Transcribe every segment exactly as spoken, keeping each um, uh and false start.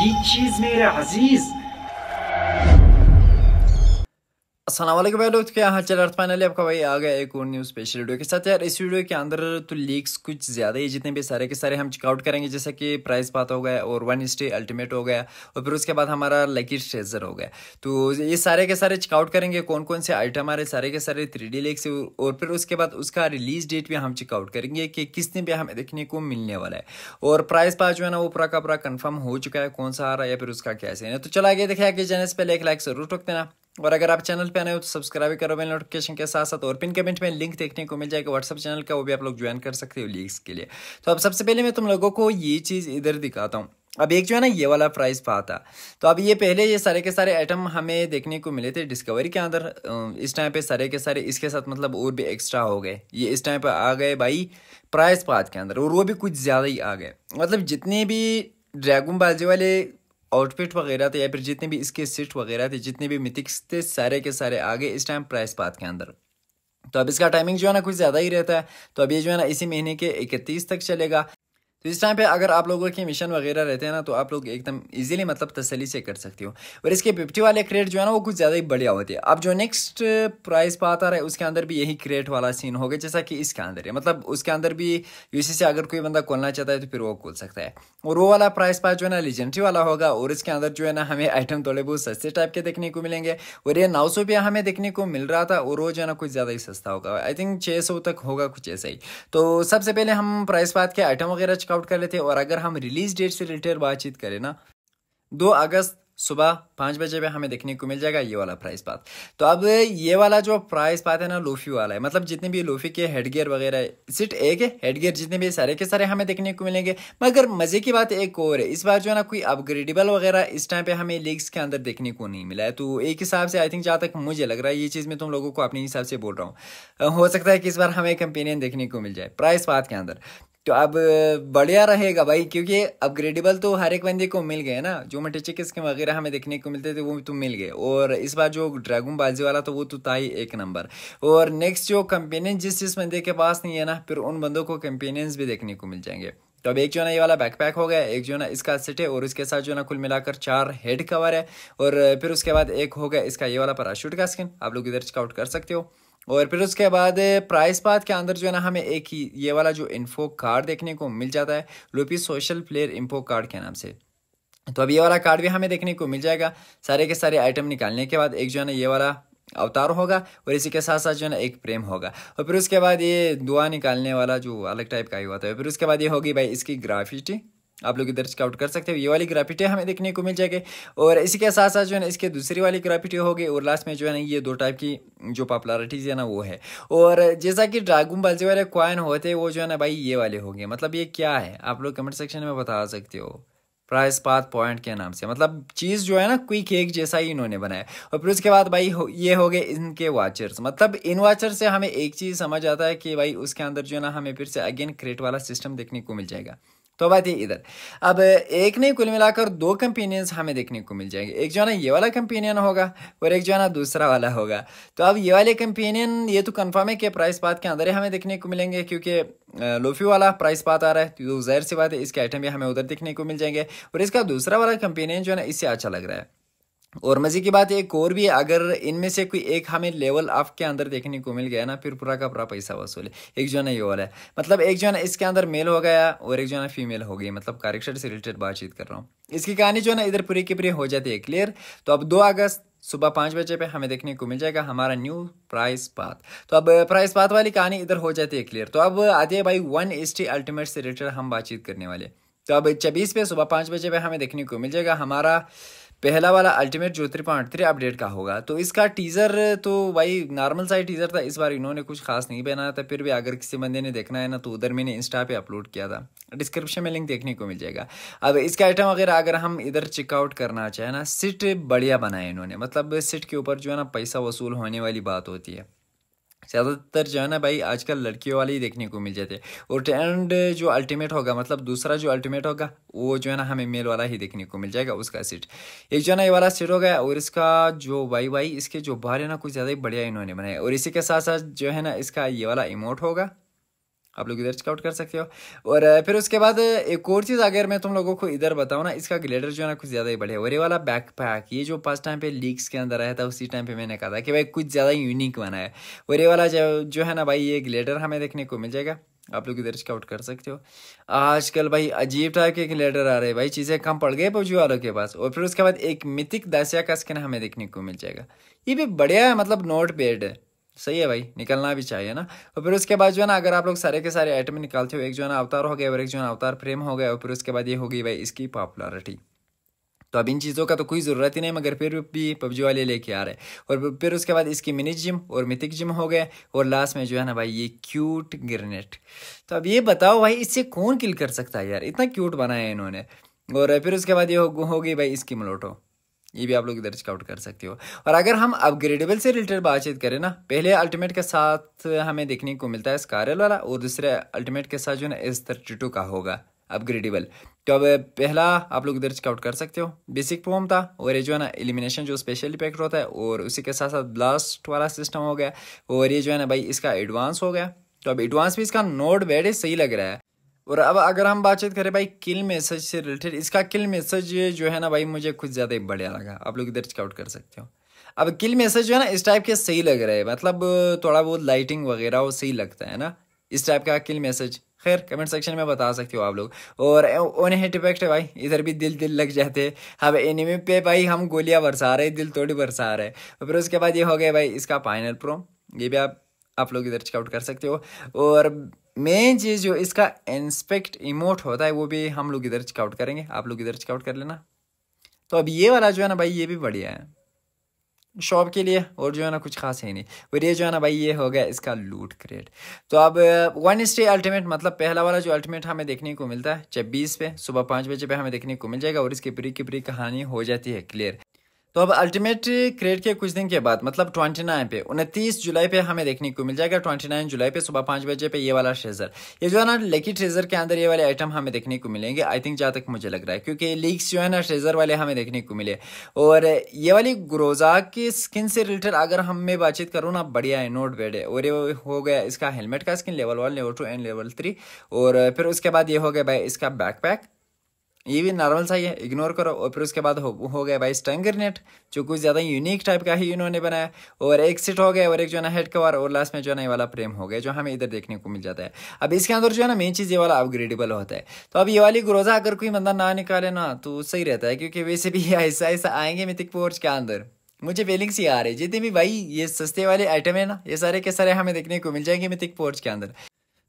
ये चीज मेरे अजीज। अस्सलाम वालेकुम भाई दोस्तों, क्या हाल चाल। फाइनली आपका भाई आ गया एक और न्यू स्पेशल वीडियो के साथ। यार इस वीडियो के अंदर तो लीक्स कुछ ज़्यादा ही, जितने भी सारे के सारे हम चेकआउट करेंगे, जैसे कि प्राइस पात हो गया और वन स्टे अल्टीमेट हो गया और फिर उसके बाद हमारा लकी ट्रेजर हो गया। तो ये सारे के सारे चेकआउट करेंगे, कौन कौन से आइटम हमारे सारे के सारे थ्री डी लीक्स, और फिर उसके बाद उसका रिलीज डेट भी हम चेकआउट करेंगे कि किसने भी हमें देखने को मिलने वाला है। और प्राइस पात जो है ना वो पूरा का पूरा कन्फर्म हो चुका है, कौन सा आ रहा है या फिर उसका क्या सीन है। तो चला आगे देखा कि जाने से पहले एक लाइक जरूर ठोक देना, और अगर आप चैनल पे आए हो तो सब्सक्राइब करो बेल नोटिफिकेशन के साथ साथ, और पिन कमेंट में लिंक देखने को मिल जाएगा व्हाट्सअप चैनल का, वो भी आप लोग ज्वाइन कर सकते हो लीक्स के लिए। तो अब सबसे पहले मैं तुम लोगों को ये चीज़ इधर दिखाता हूँ। अब एक जो है ना ये वाला प्राइस पाता, तो अब ये पहले ये सारे के सारे आइटम हमें देखने को मिले थे डिस्कवरी के अंदर। इस टाइम पे सारे के सारे इसके साथ मतलब और भी एक्स्ट्रा हो गए, ये इस टाइम पे आ गए भाई प्राइस पात के अंदर, और वो भी कुछ ज़्यादा ही आ गए। मतलब जितने भी ड्रैगन बॉल वाले आउटफिट वगैरह थे या फिर जितने भी इसके सेट वगैरह थे, जितने भी मिथिक्स थे, सारे के सारे आगे इस टाइम प्राइस पात के अंदर। तो अब इसका टाइमिंग जो है ना कुछ ज़्यादा ही रहता है, तो अब ये जो है ना इसी महीने के इकतीस तक चलेगा। तो इस टाइम पे अगर आप लोगों के मिशन वगैरह रहते हैं ना, तो आप लोग एकदम इजीली मतलब तसल्ली से कर सकते हो। और इसके फिफ्टी वाले क्रेट जो है ना वो कुछ ज़्यादा ही बढ़िया होते हैं। अब जो नेक्स्ट प्राइस पाता रहा है उसके अंदर भी यही क्रेट वाला सीन होगा जैसा कि इसके अंदर है, मतलब उसके अंदर भी यूसी से अगर कोई बंदा खोलना चाहता है तो फिर वो खोल सकता है। और वो वाला प्राइस पात जो है ना लीजेंडरी वाला होगा, और इसके अंदर जो है ना हमें आइटम थोड़े बहुत सस्ते टाइप के देखने को मिलेंगे। और ये नौ सौ रुपया हमें देखने को मिल रहा था, और वो जो है ना कुछ ज़्यादा ही सस्ता होगा, आई थिंक छः सौ तक होगा कुछ ऐसा ही। तो सबसे पहले हम प्राइस पात के आइटम वगैरह आउट कर लेते हैं, और अगर हम रिलीज डेट से रिलेटेड बातचीत करें ना, दो अगस्त सुबह पाँच बजे पे हमें देखने को मिल जाएगा ये वाला प्राइस पात। तो अब ये वाला जो प्राइस पात है ना लोफी वाला है, मतलब जितने भी लोफी के हेडगियर वगैरह सिर्फ एक है हेडगियर, जितने भी सारे के सारे हमें देखने को मिलेंगे। मगर मज़े की बात एक और है, इस बार जो है ना कोई अपग्रेडेबल वगैरह इस टाइम पे हमें लीक्स के अंदर देखने को नहीं मिला है। तो एक हिसाब से आई थिंक जहाँ तक मुझे लग रहा है, ये चीज़ मैं तुम लोगों को अपने हिसाब से बोल रहा हूँ, हो सकता है कि इस बार हमें कंपेनियन देखने को मिल जाए प्राइस पात के अंदर। तो अब बढ़िया रहेगा भाई, क्योंकि अपग्रेडेबल तो हर एक बंदे को मिल गए ना, जो मटेचिक स्किन वगैरह हमें देखने को मिलते थे वो तो मिल गए, और इस बार जो ड्रैगन बाजी वाला तो वो तो था ही एक नंबर। और नेक्स्ट जो कंपेनियन जिस जिस बंदे के पास नहीं है ना, फिर उन बंदों को कंपेनियंस भी देखने को मिल जाएंगे। तो अब एक जो है ना ये वाला बैकपैक हो गया, एक जो है ना इसका सेट है, और इसके साथ जो है ना कुल मिलाकर चार हेड कवर है, और फिर उसके बाद एक हो गया इसका ये वाला पैराशूट का स्किन, आप लोग इधर चेकआउट कर सकते हो। और फिर उसके बाद प्राइस पात के अंदर जो है ना हमें एक ही ये वाला जो इन्फो कार्ड देखने को मिल जाता है लोपी सोशल प्लेयर इन्फो कार्ड के नाम से। तो अब ये वाला कार्ड भी हमें देखने को मिल जाएगा सारे के सारे आइटम निकालने के बाद। एक जो है ना ये वाला अवतार होगा, और इसी के साथ साथ जो है ना एक प्रेम होगा, और फिर उसके बाद ये दुआ निकालने वाला जो अलग टाइप का ही होता है। फिर उसके बाद ये होगी भाई इसकी ग्राफिटी, आप लोग इधर चेकआउट कर सकते हो, ये वाली ग्राफिटी हमें देखने को मिल जाएगी। और इसी के साथ साथ जो है ना इसके दूसरी वाली ग्राफिटी होगी, और लास्ट में जो है ना ये दो टाइप की जो पॉपुलरिटीज़ है ना वो है। और जैसा कि ड्रैगन बॉल वाले कॉइन होते वो जो है ना भाई ये वाले होंगे, मतलब ये क्या है आप लोग कमेंट सेक्शन में बता सकते हो प्राइस पात पॉइंट के नाम से। मतलब चीज़ जो है ना कोई केक जैसा ही इन्होंने बनाया। और फिर उसके बाद भाई हो, ये हो गए इनके वाचर्स, मतलब इन वाचर से हमें एक चीज़ समझ आता है कि भाई उसके अंदर जो है ना हमें फिर से अगेन क्रेट वाला सिस्टम देखने को मिल जाएगा। तो बात ये इधर अब एक नहीं कुल मिलाकर दो कंपेनियंस हमें देखने को मिल जाएंगे, एक जो है ना ये वाला कंपेनियन होगा और एक जो है ना दूसरा वाला होगा। तो अब ये वाले कंपेनियन ये तो कंफर्म है कि प्राइस पात के अंदर ही हमें देखने को मिलेंगे, क्योंकि लोफी वाला प्राइस पात आ रहा है तो जाहिर सी बात है इसके आइटम भी हमें उधर देखने को मिल जाएंगे। और इसका दूसरा वाला कंपेनियन जो है ना इससे अच्छा लग रहा है। और मजे की बात एक और भी, अगर इनमें से कोई एक हमें लेवल अप के अंदर देखने को मिल गया ना फिर पूरा का पूरा पैसा वसूल है। एक जो है ना ये वाला है, मतलब एक जो है ना इसके अंदर मेल हो गया और एक जो है ना फीमेल हो गई, मतलब कैरेक्टर से रिलेटेड बातचीत कर रहा हूँ। इसकी कहानी जो है ना इधर पूरी की पूरी हो जाती है क्लियर। तो अब दो अगस्त सुबह पाँच बजे पे हमें देखने को मिल जाएगा हमारा न्यू प्राइस पात। तो अब प्राइस पात वाली कहानी इधर हो जाती है क्लियर। तो अब आती है भाई वन एस्टी अल्टीमेट से रिलेटेड हम बातचीत करने वाले। तो अब चौबीस पे सुबह पाँच बजे पे हमें देखने को मिल जाएगा हमारा पहला वाला अल्टीमेट जो थ्री पॉइंट थ्री अपडेट का होगा। तो इसका टीज़र तो भाई नॉर्मल सा ही टीज़र था, इस बार इन्होंने कुछ खास नहीं बनाया था। फिर भी अगर किसी बंदे ने देखना है ना तो उधर मैंने इंस्टा पे अपलोड किया था, डिस्क्रिप्शन में लिंक देखने को मिल जाएगा। अब इसका आइटम वगैरह अगर हम इधर चेकआउट करना चाहें ना, सिट बढ़िया बनाए इन्होंने, मतलब सिट के ऊपर जो है ना पैसा वसूल होने वाली बात होती है। ज़्यादातर जो है ना भाई आजकल लड़कियों वाले ही देखने को मिल जाते हैं। और ट्रेंड जो अल्टीमेट होगा, मतलब दूसरा जो अल्टीमेट होगा वो जो है ना हमें मेल वाला ही देखने को मिल जाएगा, उसका सीट एक जो है ना ये वाला सीट हो गया। और इसका जो भाई भाई इसके जो बाल है ना कुछ ज़्यादा ही बढ़िया इन्होंने बनाया। और इसी के साथ साथ जो है ना इसका ये वाला इमोट होगा, आप लोग इधर चेकआउट कर सकते हो। और फिर उसके बाद एक और चीज़ अगर मैं तुम लोगों को इधर बताऊँ ना, इसका ग्लेडर जो है ना कुछ ज़्यादा ही बढ़िया। और ये वाला बैक पैक ये जो फर्स्ट टाइम पे लीक्स के अंदर आया था उसी टाइम पे मैंने कहा था कि भाई कुछ ज़्यादा यूनिक बना है। और ये वाला जो है ना भाई ये ग्लेडर हमें देखने को मिल जाएगा, आप लोग इधर चेकआउट कर सकते हो। आजकल भाई अजीब टाइप के ग्लेडर आ रहे हैं भाई, चीज़ें कम पड़ गई पबजी वालों के पास। और फिर उसके बाद एक मिथिक दासिया का स्किन हमें देखने को मिल जाएगा, ये भी बढ़िया है, मतलब नोट पेड है, सही है भाई, निकलना भी चाहिए ना। और फिर उसके बाद जो है ना अगर आप लोग सारे के सारे आइटम निकालते हो, एक जो है ना अवतार हो गया और एक जो है ना अवतार फ्रेम हो गया। और फिर उसके बाद ये हो गई भाई इसकी पॉपुलरिटी। तो अब इन चीज़ों का तो कोई ज़रूरत ही नहीं, मगर फिर भी पबजी वाले लेके आ रहे हैं। और फिर उसके बाद इसकी मिनी जिम और मिथिक जिम हो गए। और लास्ट में जो है ना भाई ये क्यूट ग्रेनेट। तो अब ये बताओ भाई इससे कौन किल कर सकता है यार, इतना क्यूट बनाया है इन्होंने। और फिर उसके बाद ये हो गई भाई इसकी मलोटो, ये भी आप लोग इधर चेकआउट कर सकते हो। और अगर हम अपग्रेडेबल से रिलेटेड बातचीत करें ना, पहले अल्टीमेट के साथ हमें देखने को मिलता है स्कारल वाला, और दूसरे अल्टीमेट के साथ जो है ना एस थर्टी टू का होगा अपग्रेडेबल। तो अब पहला आप लोग इधर चेकआउट कर सकते हो, बेसिक फॉर्म था। और ये जो है ना एलिमिनेशन जो स्पेशल इफेक्ट होता है, और उसी के साथ साथ ब्लास्ट वाला सिस्टम हो गया। और ये जो है ना भाई इसका एडवांस हो गया। तो अब एडवांस भी इसका नोट बैड सही लग रहा है। और अब अगर हम बातचीत करें भाई किल मैसेज से रिलेटेड, इसका किल मैसेज जो है ना भाई मुझे कुछ ज़्यादा ही बढ़िया लगा, आप लोग इधर चेकआउट कर सकते हो। अब किल मैसेज जो है ना इस टाइप के सही लग रहा है, मतलब थोड़ा बहुत लाइटिंग वगैरह वो सही लगता है ना इस टाइप का किल मैसेज। खैर कमेंट सेक्शन में बता सकते हो आप लोग। और ओन हिट इफेक्ट है भाई, इधर भी दिल दिल लग जाते हैं। अब एनिमी पे भाई हम गोलियां बरसा रहे, दिल तोड़ी बरसा रहे। और फिर उसके बाद ये हो गया भाई इसका फाइनल प्रो, ये भी आप आप लोग इधर चेकआउट कर सकते हो। और मेन चीज़ जो इसका इंस्पेक्ट इमोट होता है वो भी हम लोग इधर चेकआउट करेंगे, आप लोग इधर चेकआउट कर लेना। तो अब ये वाला जो है ना भाई ये भी बढ़िया है शॉप के लिए, और जो है ना कुछ खास है नहीं। और ये जो है ना भाई ये हो गया इसका लूट क्रेट। तो अब वन स्टे अल्टीमेट, मतलब पहला वाला जो अल्टीमेट हमें देखने को मिलता है छब्बीस पे सुबह पाँच बजे पे हमें देखने को मिल जाएगा। और इसकी पूरी की पूरी कहानी हो जाती है क्लियर। तो अब अल्टीमेट क्रेट के कुछ दिन के बाद, मतलब उनतीस पे उनतीस जुलाई पे हमें देखने को मिल जाएगा। उनतीस जुलाई पे सुबह पाँच बजे पे ये वाला ट्रेजर, ये जो है ना लकी ट्रेजर के अंदर ये वाले आइटम हमें देखने को मिलेंगे आई थिंक, जहाँ तक मुझे लग रहा है, क्योंकि लीक्स जो है ना ट्रेजर वाले हमें देखने को मिले। और ये वाली ग्रोजा की स्किन से रिलेटेड अगर हम मैं बातचीत करूँ ना, बढ़िया है, नोट बैड है। और ये हो गया इसका हेलमेट का skin, level one level two and level three. और फिर उसके बाद ये हो गया भाई इसका बैकपैक, ये भी नॉर्मल सा ही है, इग्नोर करो। और फिर उसके बाद हो, हो गया भाई स्टन ग्रेनेड, जो कुछ ज़्यादा यूनिक टाइप का ही इन्होंने बनाया। और एक सिट हो गया और एक जो है ना हेड कवर। और लास्ट में जो है ना ये वाला प्रेम हो गया, जो हमें इधर देखने को मिल जाता है। अब इसके अंदर जो है ना मेन चीज़ ये वाला अपग्रेडेबल होता है। तो अब ये वाली ग्रोजा अगर कोई बंदा ना निकाले ना तो सही रहता है, क्योंकि वैसे भी ऐसा ऐसा आएंगे मिथिक पोर्च के अंदर, मुझे फीलिंग सी आ रही है। जितने भी भाई ये सस्ते वाले आइटम है ना, ये सारे के सारे हमें देखने को मिल जाएंगे मिथिक पोर्च के अंदर।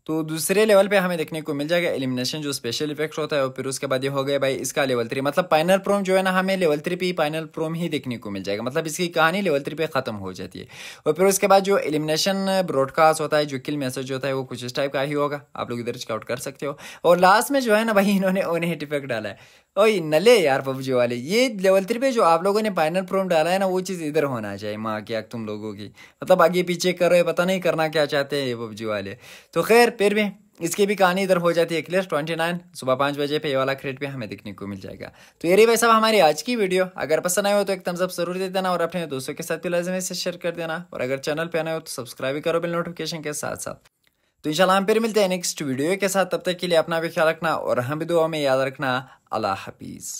तो दूसरे लेवल पे हमें देखने को मिल जाएगा एलिमिनेशन जो स्पेशल इफेक्ट होता है। और फिर उसके बाद ये हो गया भाई इसका लेवल थ्री, मतलब फाइनल प्रोम जो है ना हमें लेवल थ्री पे ही फाइनल प्रोम ही देखने को मिल जाएगा, मतलब इसकी कहानी लेवल थ्री पे खत्म हो जाती है। और फिर उसके बाद जो एलिमिनेशन ब्रॉडकास्ट होता है, जो किल मैसेज होता है, वो कुछ इस टाइप का ही होगा, आप लोग इधर चेकआउट कर सकते हो। और लास्ट में जो है ना भाई इन्होंने ओन हिट इफेक्ट डाला है। ओए नले यार पबजी वाले, ये लेवल थ्री पे जो आप लोगों ने फाइनल प्रोम डाला है ना, वो चीज़ इधर होना चाहिए माँ क्या तुम लोगों की, मतलब आगे पीछे कर रहे हो, पता नहीं करना क्या चाहते हैं ये पबजी वाले। तो खैर फिर भी इसकी भी कहानी इधर हो जाती है क्लियर। उनतीस सुबह पाँच बजे पे ये वाला क्रेट पे हमें देखने को मिल जाएगा। तो ये रही भाई साहब हमारी आज की वीडियो, अगर पसंद आए हो तो एक थम्स अप जरूर दे देना, और अपने दोस्तों के साथ भी लाजमी से शेयर कर देना। और अगर चैनल पे आना हो तो सब्सक्राइब भी करो बिल नोटिफिकेशन के साथ साथ। तो इंशाल्लाह हम फिर मिलते हैं नेक्स्ट वीडियो के साथ, तब तक के लिए अपना भी ख्याल रखना और हम भी दुआ में याद रखना। अल्लाह हाफिज़।